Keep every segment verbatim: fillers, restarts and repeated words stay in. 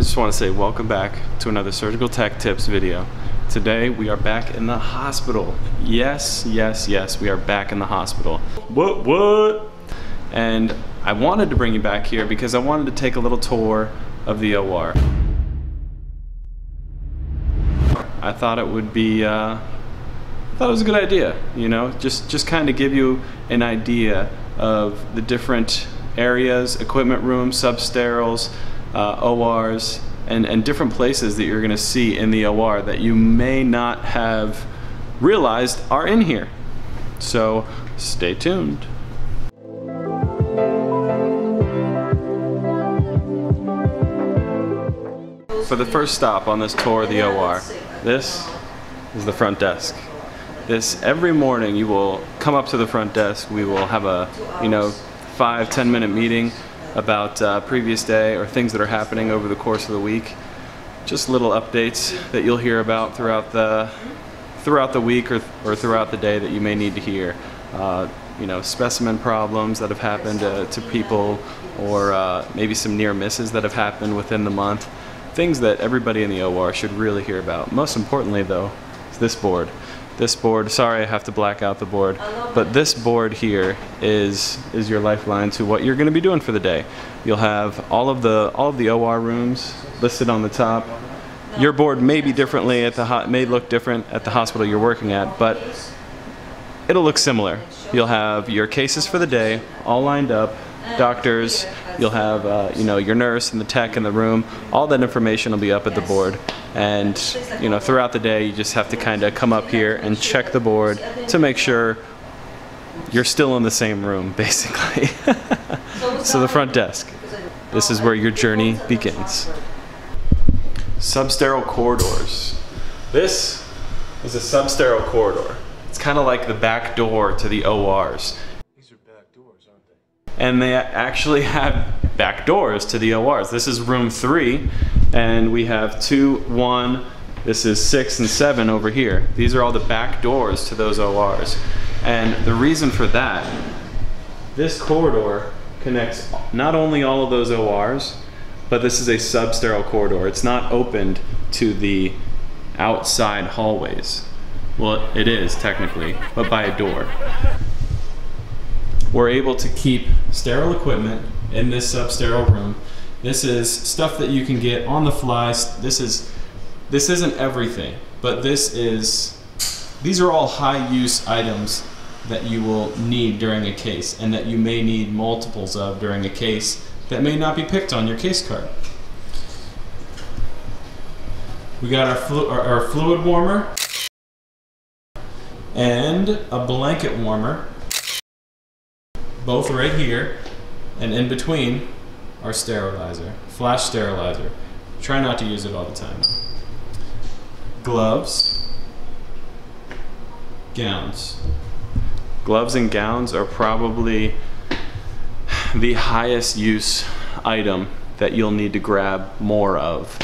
I just want to say welcome back to another Surgical Tech Tips video. Today we are back in the hospital. Yes, yes, yes, we are back in the hospital. What, what? And I wanted to bring you back here because I wanted to take a little tour of the O R. I thought it would be, uh, I thought it was a good idea, you know, just, just kind of give you an idea of the different areas, equipment rooms, substerils, Uh, O Rs and, and different places that you're going to see in the O R that you may not have realized are in here. So stay tuned. For the first stop on this tour of the O R, this is the front desk. This, every morning you will come up to the front desk, we will have a, you know, five, ten minute meeting about uh, previous day or things that are happening over the course of the week. Just little updates that you'll hear about throughout the throughout the week or, or throughout the day that you may need to hear. Uh, you know, specimen problems that have happened uh, to people, or uh, maybe some near misses that have happened within the month. Things that everybody in the O R should really hear about. Most importantly though, is this board. This board, sorry I have to black out the board, but this board here is is your lifeline to what you're going to be doing for the day. You'll have all of the all of the O R rooms listed on the top. Your board may be differently at the ho may look different at the hospital you're working at, but it'll look similar. You'll have your cases for the day all lined up, doctors. You'll have uh, you know, your nurse and the tech in the room. All that information will be up at the board. And you know, throughout the day you just have to kind of come up here and check the board to make sure you're still in the same room, basically. So the front desk. This is where your journey begins. Substerile corridors. This is a substerile corridor. It's kind of like the back door to the O Rs. And they actually have back doors to the O Rs. This is room three, and we have two, one, this is six and seven over here. These are all the back doors to those O Rs. And the reason for that, this corridor connects not only all of those O Rs, but this is a substerile corridor. It's not opened to the outside hallways. Well, it is technically, but by a door. We're able to keep sterile equipment in this substerile room. This is stuff that you can get on the fly. This is, this isn't everything, but this is, these are all high use items that you will need during a case and that you may need multiples of during a case that may not be picked on your case card. We got our, flu our, our fluid warmer and a blanket warmer. Both right here, and in between our sterilizer, flash sterilizer. Try not to use it all the time. Gloves, gowns. Gloves and gowns are probably the highest use item that you'll need to grab more of.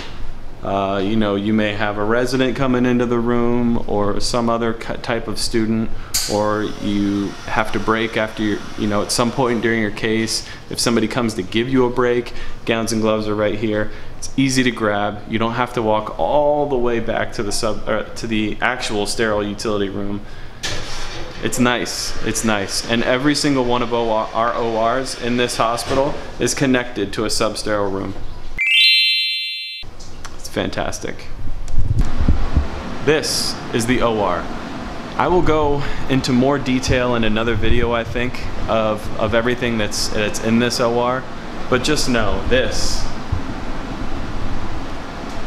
Uh, you know, you may have a resident coming into the room or some other type of student, or you have to break after your, you know, at some point during your case, if somebody comes to give you a break, gowns and gloves are right here. It's easy to grab. You don't have to walk all the way back to the sub, or to the actual sterile utility room. It's nice, it's nice. And every single one of our O Rs in this hospital is connected to a substerile room. Fantastic. This is the O R. I will go into more detail in another video, I think, of, of everything that's, that's in this O R, but just know this,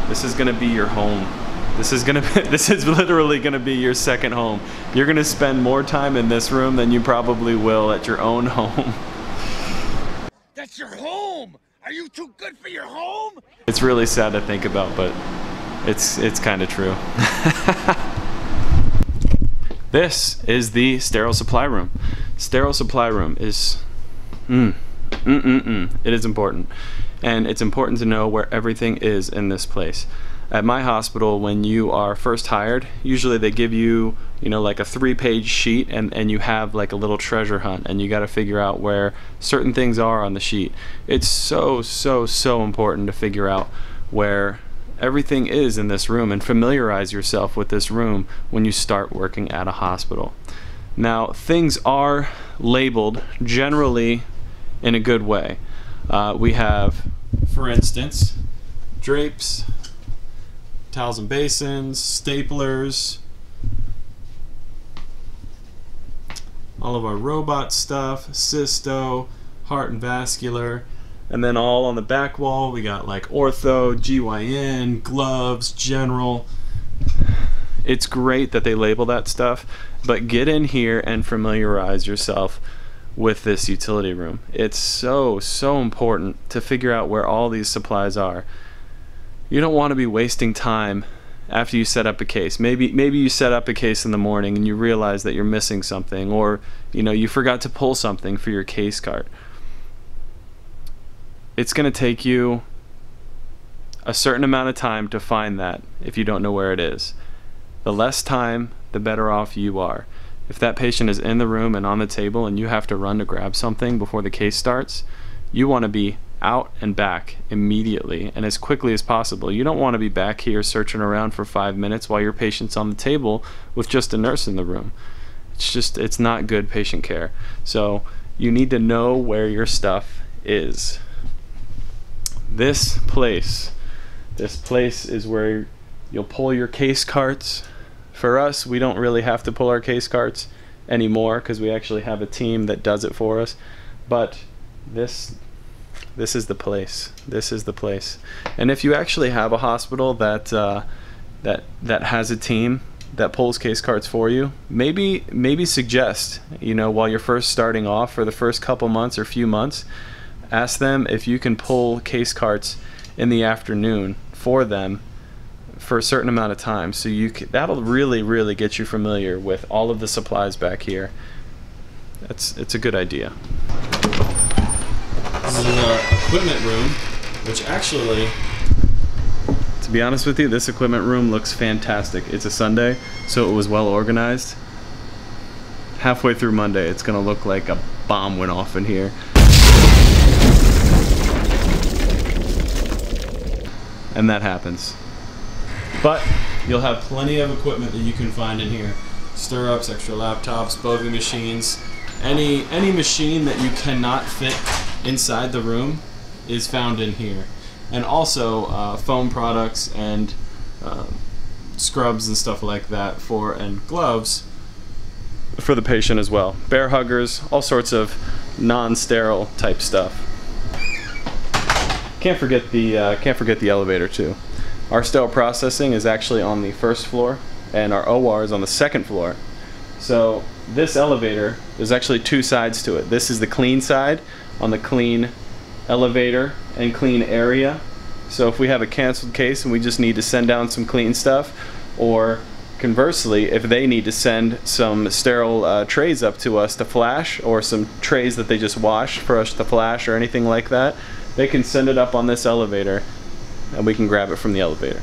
this is gonna be your home. This is gonna be, this is literally gonna be your second home. You're gonna spend more time in this room than you probably will at your own home. That's your home! Are you too good for your home? It's really sad to think about, but it's it's kind of true. This is the sterile supply room. Sterile supply room is, mm, mm, mm, mm, it is important. And it's important to know where everything is in this place. At my hospital, when you are first hired, usually they give you, you know, like a three-page sheet, and, and you have like a little treasure hunt, and you got to figure out where certain things are on the sheet. It's so, so, so important to figure out where everything is in this room, and familiarize yourself with this room when you start working at a hospital. Now, things are labeled generally in a good way. Uh, we have, for instance, drapes, towels and basins, staplers, all of our robot stuff, cysto, heart and vascular, and then all on the back wall we got like ortho, G Y N, gloves, general. It's great that they label that stuff, but get in here and familiarize yourself with this utility room. It's so, so important to figure out where all these supplies are. You don't want to be wasting time after you set up a case. Maybe maybe you set up a case in the morning and you realize that you're missing something, or you know, you forgot to pull something for your case cart. It's going to take you a certain amount of time to find that if you don't know where it is. The less time, the better off you are. If that patient is in the room and on the table and you have to run to grab something before the case starts, you want to be out and back immediately and as quickly as possible. You don't want to be back here searching around for five minutes while your patient's on the table with just a nurse in the room. It's just, it's not good patient care. So you need to know where your stuff is. This place, this place is where you'll pull your case carts. For us, we don't really have to pull our case carts anymore because we actually have a team that does it for us. But this, this is the place. This is the place. And if you actually have a hospital that uh, that that has a team that pulls case carts for you, maybe maybe suggest, you know, while you're first starting off for the first couple months or few months, ask them if you can pull case carts in the afternoon for them for a certain amount of time. So you can, that'll really, really get you familiar with all of the supplies back here. That's, it's a good idea. This is our equipment room, which actually, to be honest with you, this equipment room looks fantastic. It's a Sunday, so it was well organized. Halfway through Monday, it's gonna look like a bomb went off in here. And that happens. But you'll have plenty of equipment that you can find in here. Stirrups, extra laptops, bovie machines, any any machine that you cannot fit inside the room is found in here. And also uh, foam products and uh, scrubs and stuff like that for, and gloves for the patient as well. Bear huggers, all sorts of non-sterile type stuff. Can't forget the uh, can't forget the elevator too. Our sterile processing is actually on the first floor, and our O R is on the second floor. So this elevator, there's actually two sides to it. This is the clean side on the clean elevator and clean area. So if we have a canceled case and we just need to send down some clean stuff, or conversely, if they need to send some sterile uh, trays up to us to flash, or some trays that they just washed for us to flash or anything like that, they can send it up on this elevator and we can grab it from the elevator.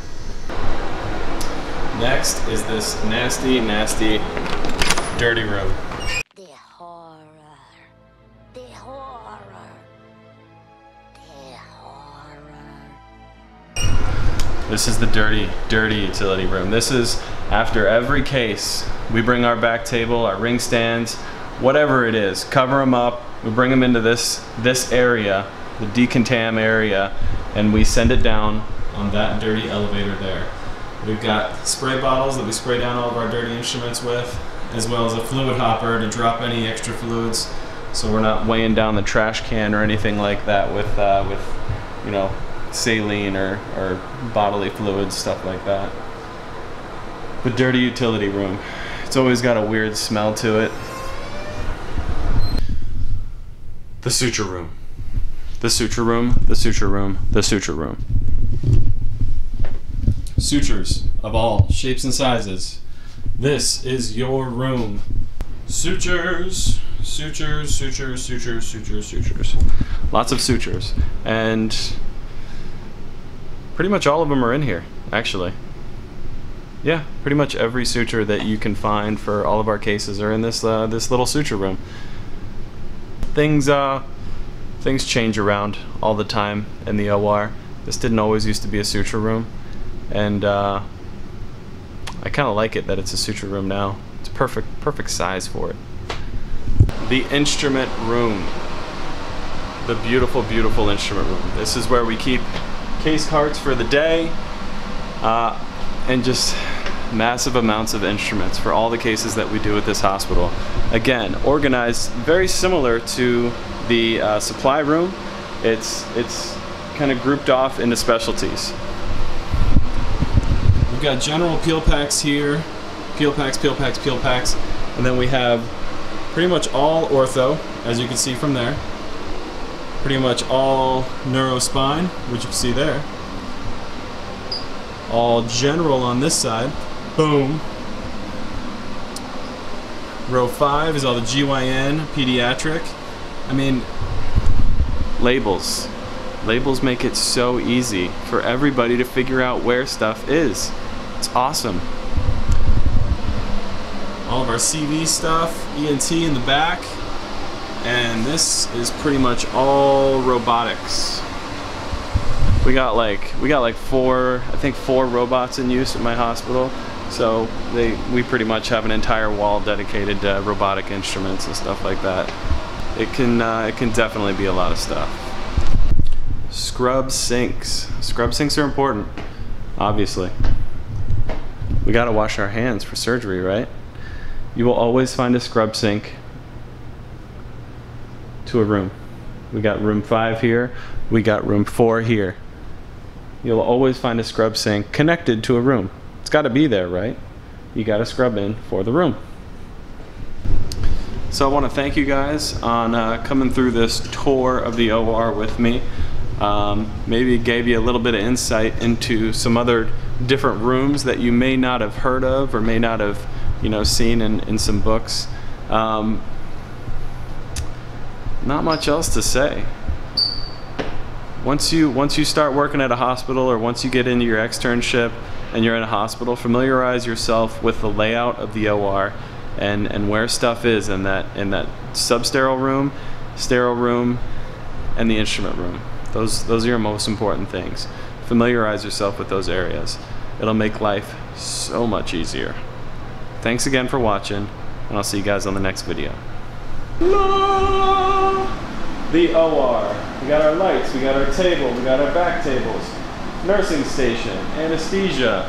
Next is this nasty, nasty, dirty room. The horror. The horror. The horror. This is the dirty, dirty utility room. This is after every case. We bring our back table, our ring stands, whatever it is, cover them up, we bring them into this, this area, the decontam area, and we send it down on that dirty elevator there. We've got spray bottles that we spray down all of our dirty instruments with, as well as a fluid hopper to drop any extra fluids, so we're not weighing down the trash can or anything like that with, uh, with you know, saline or, or bodily fluids, stuff like that. The dirty utility room. It's always got a weird smell to it. The suture room. The suture room, the suture room, the suture room. Sutures of all shapes and sizes. This is your room. Sutures, sutures, sutures, sutures, sutures, sutures. Lots of sutures. And pretty much all of them are in here, actually. Yeah, pretty much every suture that you can find for all of our cases are in this, uh, this little suture room. Things, uh, Things change around all the time in the O R, This didn't always used to be a suture room, and uh, I kind of like it that it's a suture room now. It's perfect, perfect size for it. The instrument room, the beautiful, beautiful instrument room. This is where we keep case carts for the day, uh, and just massive amounts of instruments for all the cases that we do at this hospital. Again, organized very similar to the uh, supply room. It's it's kind of grouped off into specialties. We've got general peel packs here, peel packs, peel packs, peel packs, and then we have pretty much all ortho, as you can see from there, pretty much all neuro spine, which you can see there, all general on this side, boom. Row five is all the G Y N, pediatric. I mean, labels. Labels make it so easy for everybody to figure out where stuff is. It's awesome. All of our C V stuff, E N T in the back, and this is pretty much all robotics. We got like we got like four, I think four robots in use at my hospital, so they we pretty much have an entire wall dedicated to robotic instruments and stuff like that. It can uh, it can definitely be a lot of stuff. Scrub sinks. Scrub sinks are important, obviously. We gotta wash our hands for surgery, right? You will always find a scrub sink to a room. We got room five here, we got room four here. You'll always find a scrub sink connected to a room. It's gotta be there, right? You gotta scrub in for the room. So I wanna thank you guys on uh, coming through this tour of the O R with me. Um, maybe gave you a little bit of insight into some other different rooms that you may not have heard of or may not have, you know, seen in, in some books. Um, not much else to say. Once you, once you start working at a hospital, or once you get into your externship and you're in a hospital, familiarize yourself with the layout of the O R and, and where stuff is in that, in that substerile room, sterile room, and the instrument room. Those, those are your most important things. Familiarize yourself with those areas. It'll make life so much easier. Thanks again for watching, and I'll see you guys on the next video. The O R. We got our lights, we got our table, we got our back tables, nursing station, anesthesia.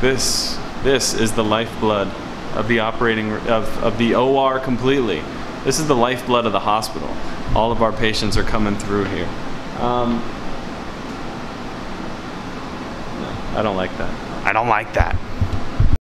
This, this is the lifeblood of the operating, of, of the O R completely. This is the lifeblood of the hospital. All of our patients are coming through here. Um, no, I don't like that. I don't like that.